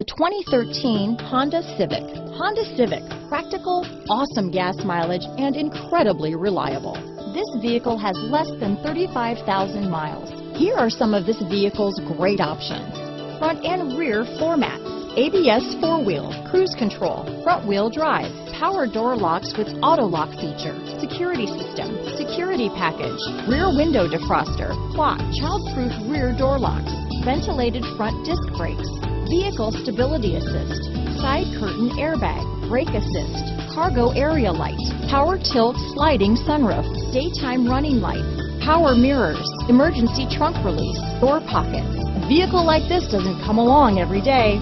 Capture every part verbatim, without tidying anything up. The twenty thirteen Honda Civic. Honda Civic, practical, awesome gas mileage, and incredibly reliable. This vehicle has less than thirty-five thousand miles. Here are some of this vehicle's great options. Front and rear floor mats, A B S four-wheel, cruise control, front-wheel drive, power door locks with auto lock feature, security system, security package, rear window defroster, clock, child-proof rear door locks, ventilated front disc brakes, vehicle stability assist, side curtain airbag, brake assist, cargo area light, power tilt sliding sunroof, daytime running lights, power mirrors, emergency trunk release, door pockets. A vehicle like this doesn't come along every day.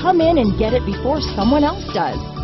Come in and get it before someone else does.